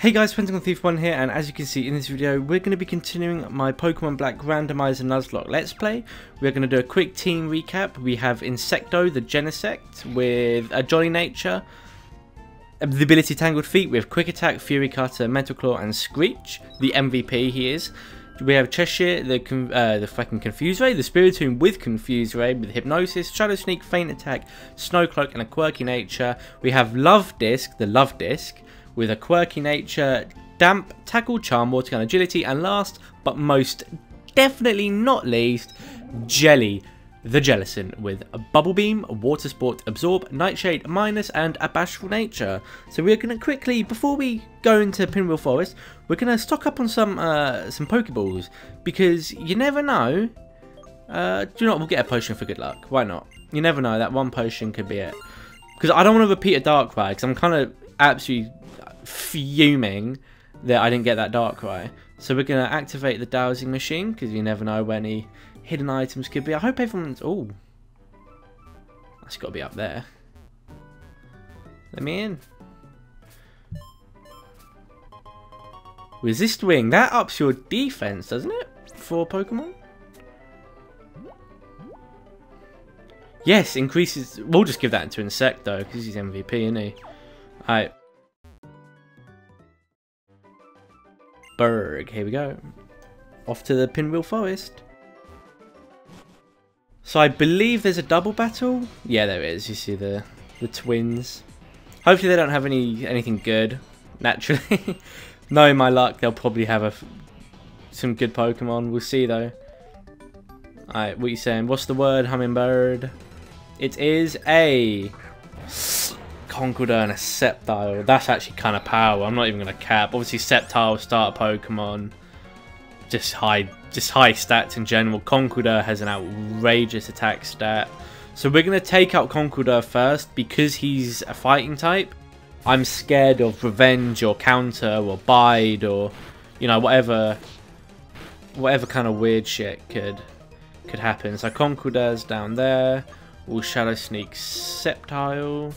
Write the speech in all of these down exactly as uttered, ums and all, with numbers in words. Hey guys, Pentagon Thief one here, and as you can see in this video, we're going to be continuing my Pokemon Black Randomizer Nuzlocke Let's Play. We're going to do a quick team recap. We have Insecto, the Genesect, with a Jolly Nature, the ability Tangled Feet with Quick Attack, Fury Cutter, Metal Claw, and Screech. The M V P he is. We have Cheshire, the uh, the fucking Confuse Ray, the Spiritomb with Confuse Ray, with Hypnosis, Shadow Sneak, Faint Attack, Snow Cloak, and a Quirky Nature. We have Love Disc, the Love Disc, with a Quirky Nature, Damp, Tackle, Charm, Water Gun, Agility, and last, but most definitely not least, Jelly, the Jellison, with a Bubble Beam, Water Sport, Absorb, Nightshade, Minus, and a Bashful Nature. So we're going to quickly, before we go into Pinwheel Forest, we're going to stock up on some uh, some Pokeballs, because you never know. Uh, do you know what, we'll get a potion for good luck, why not? You never know, that one potion could be it. Because I don't want to repeat a Darkrai, because I'm kind of absolutely fuming that I didn't get that Darkrai. So we're going to activate the Dowsing Machine, because you never know where any hidden items could be. I hope everyone's... Oh, that's got to be up there. Let me in. Resist Wing. That ups your defense, doesn't it? For Pokemon? Yes, increases... We'll just give that to Insecto, because he's M V P, isn't he? Alright. Berg. Here we go. Off to the Pinwheel Forest. So I believe there's a double battle. Yeah, there is. You see the the twins. Hopefully they don't have any anything good. Naturally, knowing my luck, they'll probably have a some good Pokemon. We'll see though. All right, what are you saying? What's the word, hummingbird? It is a Conkeldurr and a Sceptile. That's actually kind of power. I'm not even gonna cap. Obviously, Sceptile starter Pokemon. Just high, just high stats in general. Conkeldurr has an outrageous attack stat, so we're gonna take out Conkeldurr first because he's a fighting type. I'm scared of revenge or counter or bide or, you know, whatever, whatever kind of weird shit could could happen. So Conkeldurr's down there. We'll Shadow Sneak Sceptile.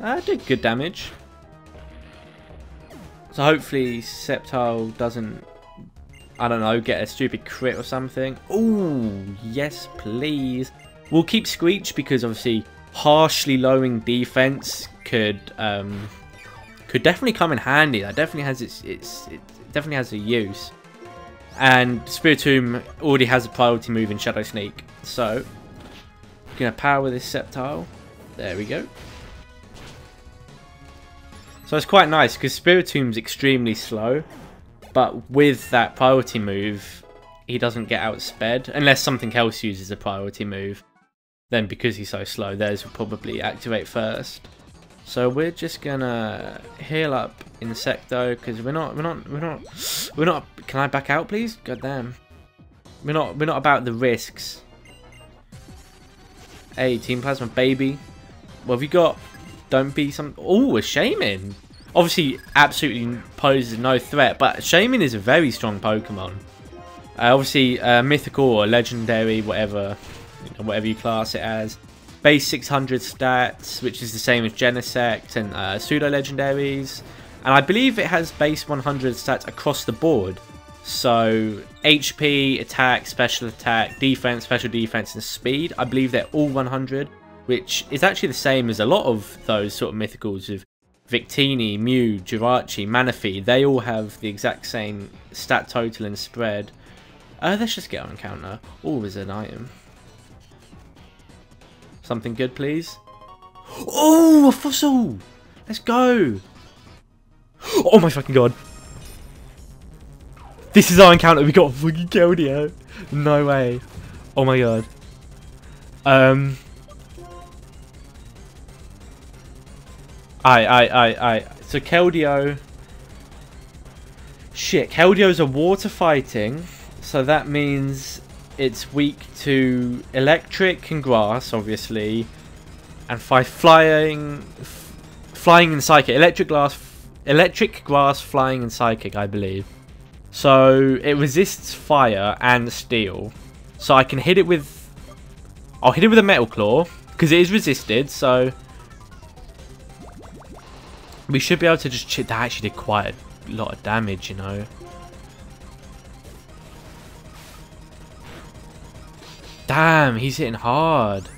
That did good damage. So hopefully Sceptile doesn't, I don't know, get a stupid crit or something. Ooh, yes please. We'll keep Screech because obviously harshly lowering defense could um, could definitely come in handy. That definitely has its its it definitely has a use. And Spiritomb already has a priority move in Shadow Sneak, so we're gonna power this Sceptile. There we go. So it's quite nice because Spiritomb's extremely slow, but with that priority move, he doesn't get outsped unless something else uses a priority move. Then because he's so slow, theirs will probably activate first. So we're just gonna heal up Insecto because we're not, we're not, we're not, we're not. Can I back out, please? Goddamn, we're not, we're not about the risks. Hey, Team Plasma, baby, what have you got? Don't be some... Oh, a Shaymin. Obviously, absolutely poses no threat, but Shaymin is a very strong Pokemon. Uh, obviously, uh, mythical or legendary, whatever, you know, whatever you class it as. Base six hundred stats, which is the same as Genesect and uh, pseudo legendaries, and I believe it has base one hundred stats across the board. So H P, attack, special attack, defense, special defense, and speed. I believe they're all one hundred. Which is actually the same as a lot of those sort of mythicals of Victini, Mew, Jirachi, Manaphy. They all have the exact same stat total and spread. Uh, let's just get on counter. Always an item. Something good, please. Oh, a fossil! Let's go! Oh my fucking god! This is our encounter. We got fucking Keldeo. No way. Oh my god. Um... I, I, I, I. So Keldeo. Shit, Keldeo's a water fighting, so that means it's weak to electric and grass, obviously, and by flying, flying and psychic, electric glass, electric grass, flying and psychic, I believe. So it resists fire and steel, so I can hit it with. I'll hit it with a metal claw because it is resisted, so. We should be able to just chip. That actually did quite a lot of damage, you know. Damn, he's hitting hard.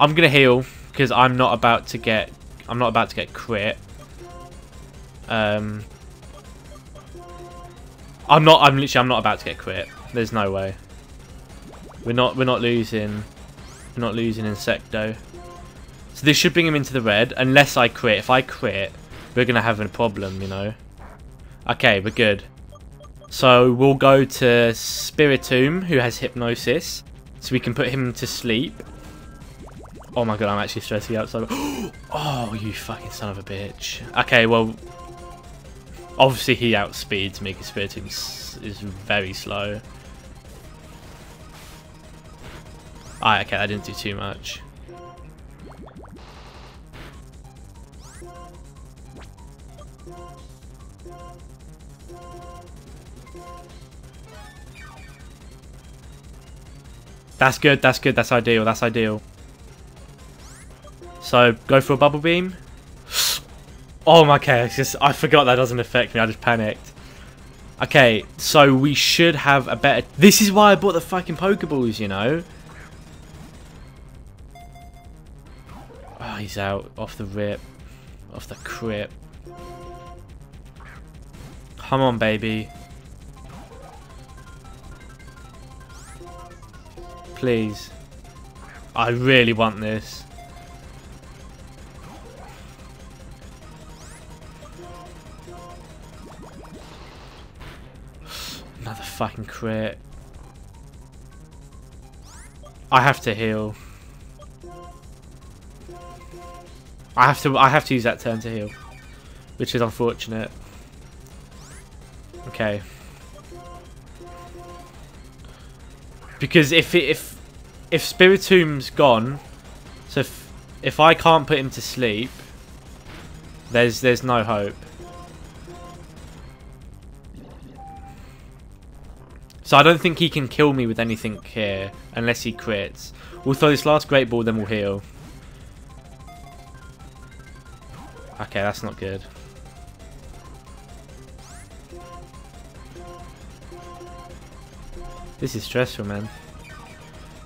I'm gonna heal because I'm not about to get. I'm not about to get crit. Um. I'm not. I'm literally. I'm not about to get crit. There's no way. We're not. We're not losing. We're not losing Insecto. So this should bring him into the red, unless I crit. If I crit, we're gonna have a problem, you know. Okay, we're good. So we'll go to Spiritomb, who has hypnosis, so we can put him to sleep. Oh my god, I'm actually stressing out so much. Oh, you fucking son of a bitch. Okay, well, obviously he outspeeds me because Spiritomb is very slow. Alright, okay, that didn't do too much. That's good, that's good, that's ideal, that's ideal. So, go for a bubble beam. Oh my god, it's just, I forgot that doesn't affect me, I just panicked. Okay, so we should have a better... This is why I bought the fucking Pokeballs, you know? Oh, he's out, off the rip. Off the crip. Come on, baby. Please. I really want this. Another fucking crit. I have to heal. I have to I have to use that turn to heal, which is unfortunate. Okay. Because if it, if if Spiritomb's gone, so if, if I can't put him to sleep, there's there's no hope. So I don't think he can kill me with anything here unless he crits. We'll throw this last great ball, then we'll heal. Okay, that's not good. This is stressful, man.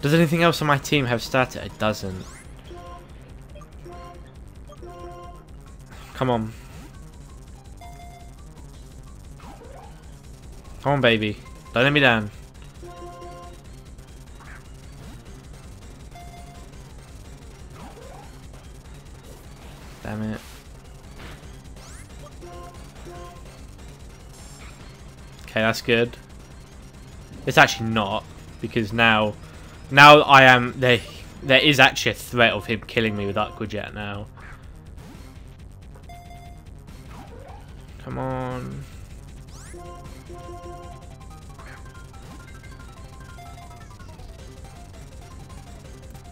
Does anything else on my team have Stata? It doesn't. Come on. Come on, baby. Don't let me down. Damn it. Okay, that's good. It's actually not, because now, now I am there. There is actually a threat of him killing me with Aqua Jet now. Come on.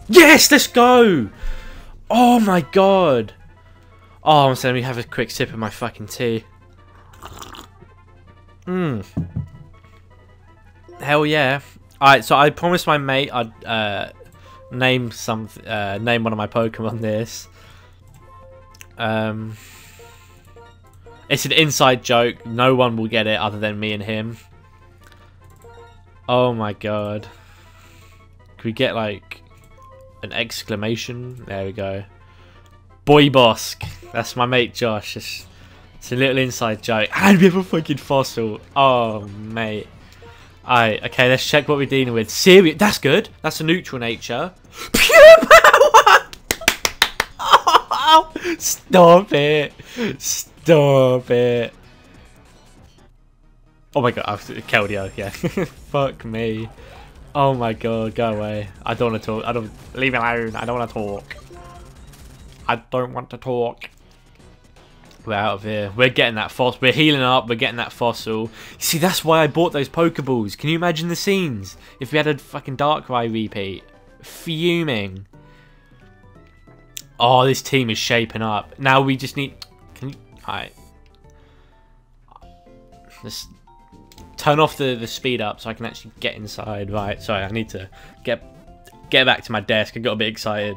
Yes, let's go! Oh my god! Oh, I'm saying we have a quick sip of my fucking tea. Mmm. Hell yeah! Alright, so I promised my mate I'd uh, name some uh, name one of my Pokemon this. Um, it's an inside joke. No one will get it other than me and him. Oh my god! Could we get like an exclamation? There we go. Boy Bosk. That's my mate Josh. It's, it's a little inside joke. And we have a fucking fossil. Oh mate. Alright, okay, let's check what we're dealing with. Serious, that's good. That's a neutral nature. Pure power! Oh, stop it. Stop it. Oh my god, oh, Keldeo, yeah. Fuck me. Oh my god, go away. I don't want to talk. I don't, leave me alone. I don't want to talk. I don't want to talk. We're out of here. We're getting that fossil. We're healing up. We're getting that fossil. See, that's why I bought those Pokeballs. Can you imagine the scenes? If we had a fucking Darkrai repeat. Fuming. Oh, this team is shaping up. Now we just need... Can you... Alright. Let's turn off the, the speed up so I can actually get inside. Right, sorry, I need to get get back to my desk. I got a bit excited.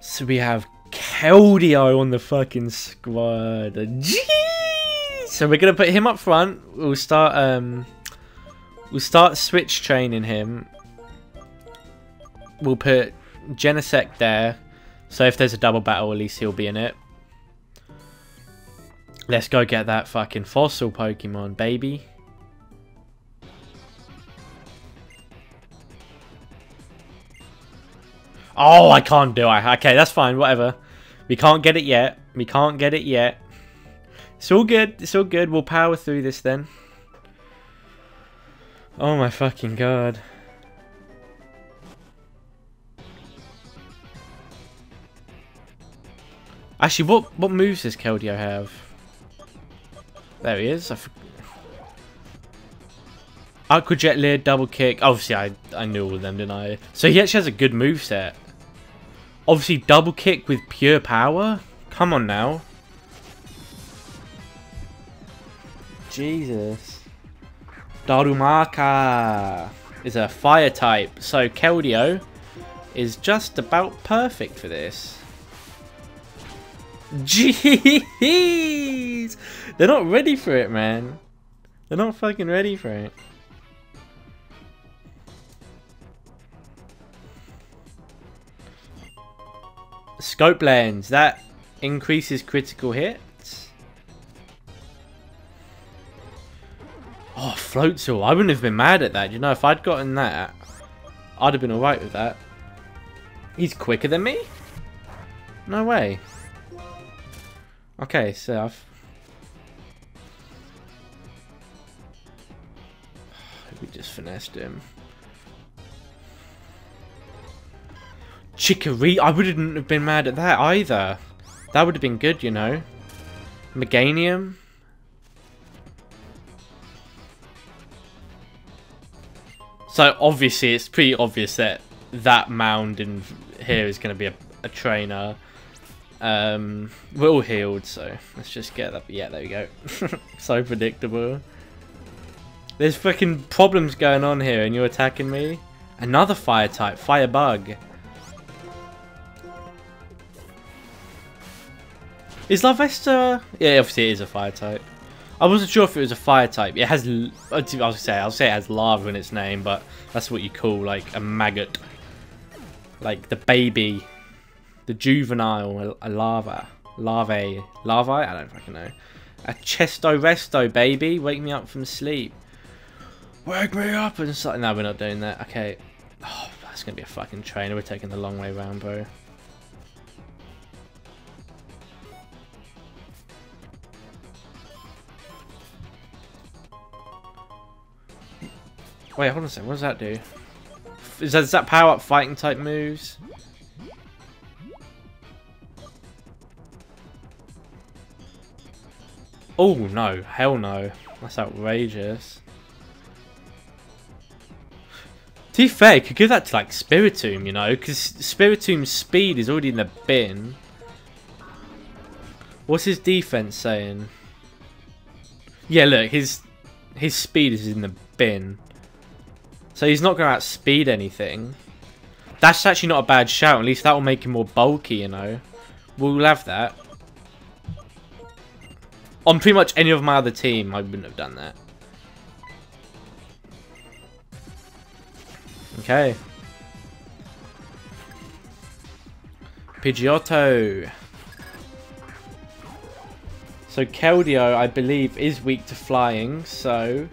So we have Keldeo on the fucking squad. Jeez! So we're gonna put him up front. We'll start um we'll start switch training him. We'll put Genesect there. So if there's a double battle, at least he'll be in it. Let's go get that fucking fossil Pokemon, baby. Oh, I can't do it. Okay, that's fine. Whatever. We can't get it yet. We can't get it yet. It's all good. It's all good. We'll power through this then. Oh my fucking god. Actually, what, what moves does Keldeo have? There he is. I Aqua Jet Leer, Double Kick. Obviously, I, I knew all of them, didn't I? So he actually has a good moveset. Obviously, Double Kick with pure power? Come on now. Jesus. Darumaka is a fire type. So Keldeo is just about perfect for this. Jeez! They're not ready for it, man. They're not fucking ready for it. Scope Lens. That increases critical hits. Oh, Floatzel. I wouldn't have been mad at that. You know, if I'd gotten that, I'd have been alright with that. He's quicker than me? No way. Okay, so I've... we just finessed him. Chikorita. I wouldn't have been mad at that either. That would have been good, you know. Meganium. So obviously, it's pretty obvious that that mound in here is going to be a, a trainer. Um, we're all healed, so let's just get that. Yeah, there we go. So predictable. There's fucking problems going on here, and you're attacking me. Another fire type, Firebug. Is Larvesta? Yeah, obviously it is a fire type. I wasn't sure if it was a fire type. It has. I was gonna say, I'll say it has larva in its name, but that's what you call like a maggot, like the baby. The juvenile, a larva, larvae, larvae, I don't fucking know. A chesto resto, baby, wake me up from sleep. Wake me up and something. No, we're not doing that. Okay. Oh, that's gonna be a fucking trainer. We're taking the long way round, bro. Wait, hold on a second. What does that do? Is that, does that power up fighting type moves? Oh no, hell no. That's outrageous. To be fair, you could give that to like Spiritomb, you know, because Spiritomb's speed is already in the bin. What's his defense saying? Yeah, look, his his speed is in the bin. So he's not going to outspeed anything. That's actually not a bad shout, at least that will make him more bulky, you know. We'll have that. On pretty much any of my other team, I wouldn't have done that. Okay. Pidgeotto. So Keldeo, I believe, is weak to flying, so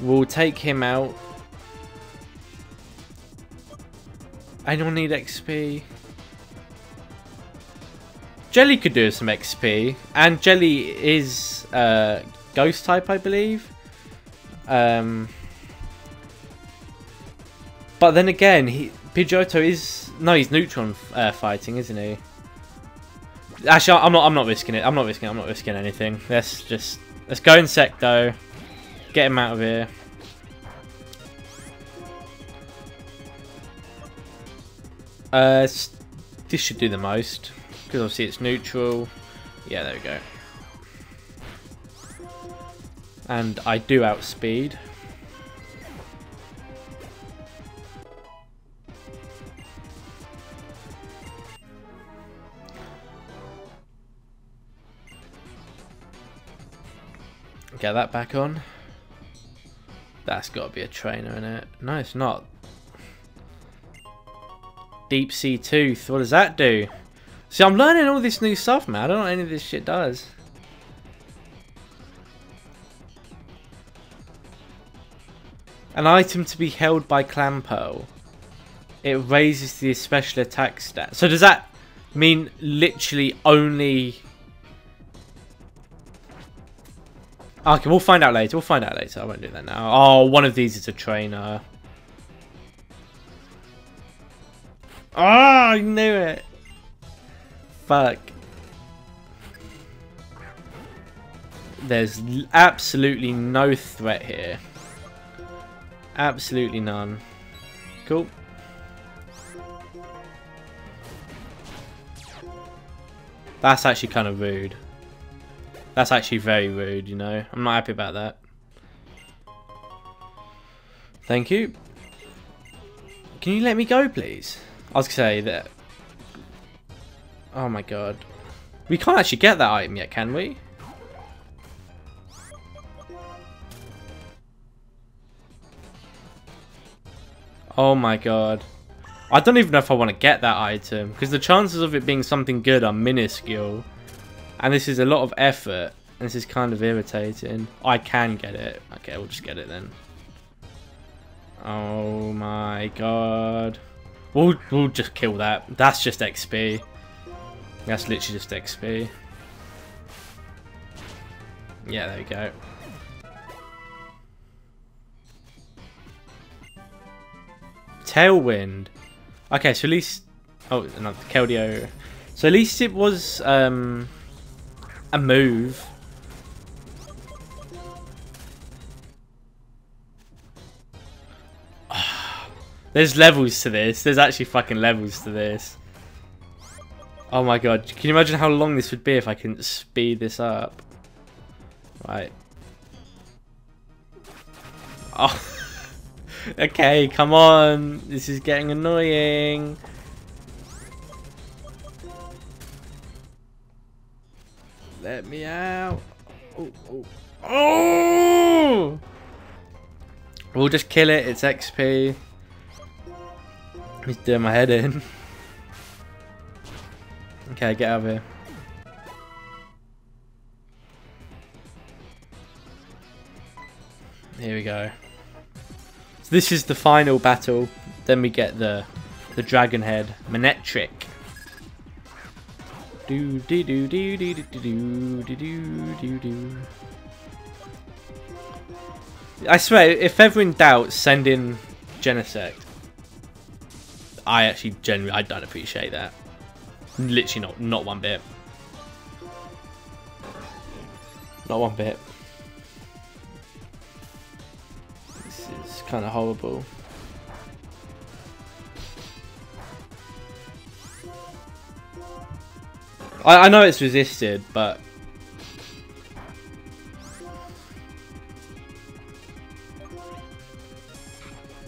we'll take him out. Anyone need X P? Jelly could do some X P, and Jelly is uh, ghost type, I believe. Um, but then again, he, Pidgeotto is no, he's neutron uh, fighting, isn't he? Actually, I'm not. I'm not risking it. I'm not risking. It. I'm not risking anything. Let's just let's go Insecto, get him out of here. Uh, this should do the most. Because obviously it's neutral. Yeah, there we go. And I do outspeed. Get that back on. That's got to be a trainer in it. No, it's not. Deep Sea Tooth. What does that do? See, I'm learning all this new stuff, man. I don't know what any of this shit does. An item to be held by Clamperl. It raises the special attack stat. So does that mean literally only... Okay, we'll find out later. We'll find out later. I won't do that now. Oh, one of these is a trainer. Oh, I knew it. Fuck. There's absolutely no threat here. Absolutely none. Cool. That's actually kind of rude. That's actually very rude, you know. I'm not happy about that. Thank you. Can you let me go, please? I was going to say that... Oh my god. We can't actually get that item yet, can we? Oh my god. I don't even know if I want to get that item. Because the chances of it being something good are minuscule. And this is a lot of effort. And this is kind of irritating. I can get it. Okay, we'll just get it then. Oh my god. We'll, we'll just kill that. That's just X P. That's literally just X P. Yeah, there we go. Tailwind. Okay, so at least... Oh, another Keldeo. So at least it was... Um, a move. There's levels to this. There's actually fucking levels to this. Oh my god. Can you imagine how long this would be if I can speed this up? Right. Oh. Okay, come on. This is getting annoying. Let me out. Oh, oh. Oh! We'll just kill it. It's X P. He's doing my head in. Okay, get out of here. Here we go. So this is the final battle. Then we get the the dragon head, Manectric. Do do do do do do do do do do. I swear, if ever in doubt, send in Genesect. I actually genuinely, I don't appreciate that. Literally not, not one bit. Not one bit. This is kind of horrible. I, I know it's resisted, but...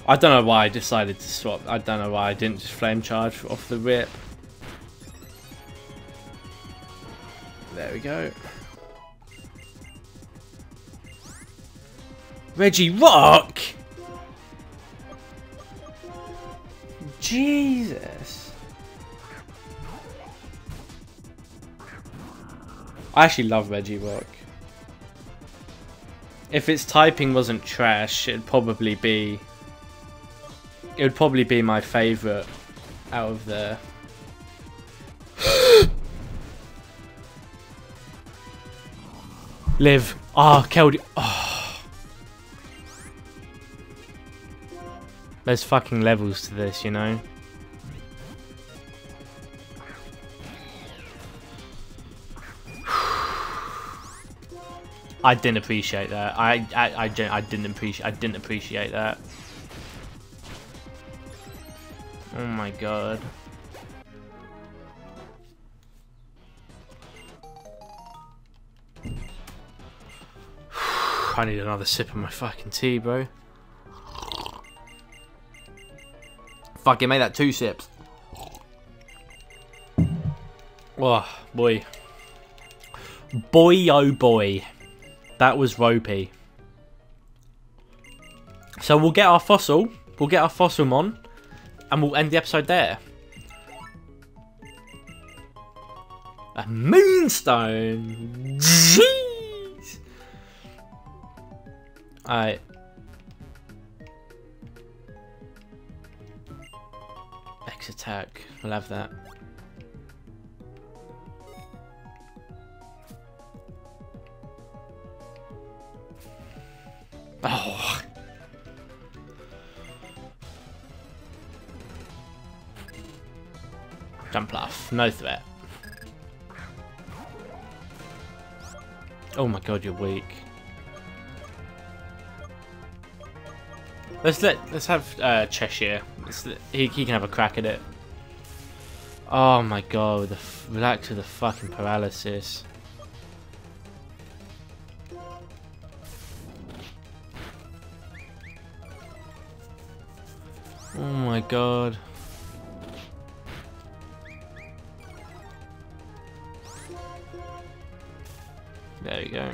I don't know why I decided to swap. I don't know why I didn't just flame charge off the rip. There we go. Regirock! Jesus. I actually love Regirock. If its typing wasn't trash, it'd probably be... It would probably be my favourite out of the... Live. Ah, oh, Keldeo. Oh. There's fucking levels to this, you know? I didn't appreciate that. I I, I, I didn't appreciate I didn't appreciate that. Oh my god. I need another sip of my fucking tea, bro. Fucking made that two sips. Oh, boy. Boy, oh boy. That was ropey. So we'll get our fossil. We'll get our fossil on. And we'll end the episode there. A moonstone. Jeez. Alright. X attack. We'll have that. Oh. Jumpluff. No threat. Oh my god, you're weak. Let's let let's have uh, Cheshire. Let's let, he he can have a crack at it. Oh my god, the relax with the fucking paralysis. Oh my god. There we go.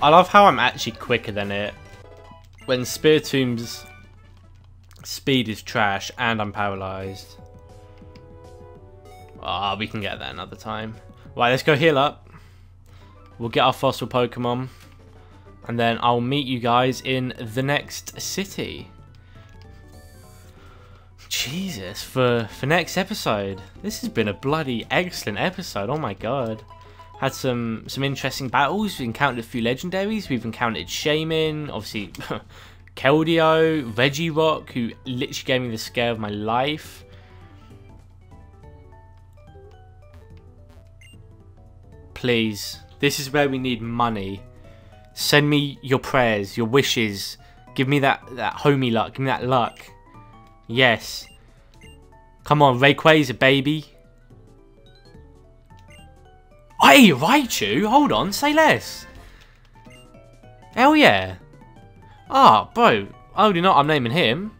I love how I'm actually quicker than it. When Spiritomb's speed is trash and I'm paralysed. Ah, oh, we can get that another time. Right, let's go heal up. We'll get our fossil Pokemon. And then I'll meet you guys in the next city. Jesus, for, for next episode. This has been a bloody excellent episode, oh my god. Had some, some interesting battles, we encountered a few legendaries, we've encountered Shaymin, obviously Keldeo, Regirock, who literally gave me the scare of my life. Please, this is where we need money. Send me your prayers, your wishes, give me that, that homie luck, give me that luck. Yes. Come on, Rayquaza, baby. Hey, Raichu! Hold on, say less. Hell yeah. Ah, oh, bro. Oh, do not, I'm naming him.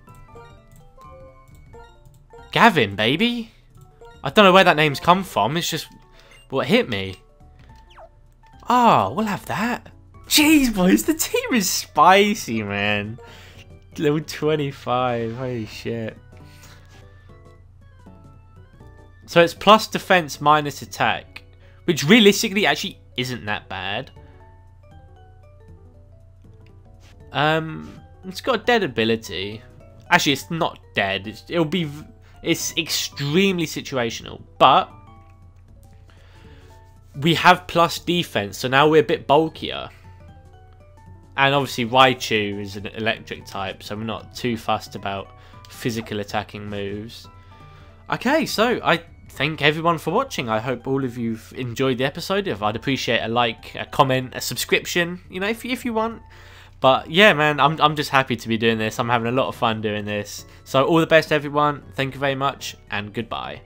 Gavin, baby. I don't know where that name's come from. It's just what hit me. Ah, oh, we'll have that. Jeez, boys, the team is spicy, man. Level twenty-five, holy shit. So it's plus defense minus attack, which realistically actually isn't that bad. Um, it's got a dead ability. Actually, it's not dead. It's, it'll be, it's extremely situational, but we have plus defense, so now we're a bit bulkier. And obviously Raichu is an electric type, so I'm not too fussed about physical attacking moves. Okay, so I thank everyone for watching. I hope all of you've enjoyed the episode. If I'd appreciate a like, a comment, a subscription, you know, if, if you want. But yeah, man, I'm, I'm just happy to be doing this. I'm having a lot of fun doing this. So all the best, everyone. Thank you very much, and goodbye.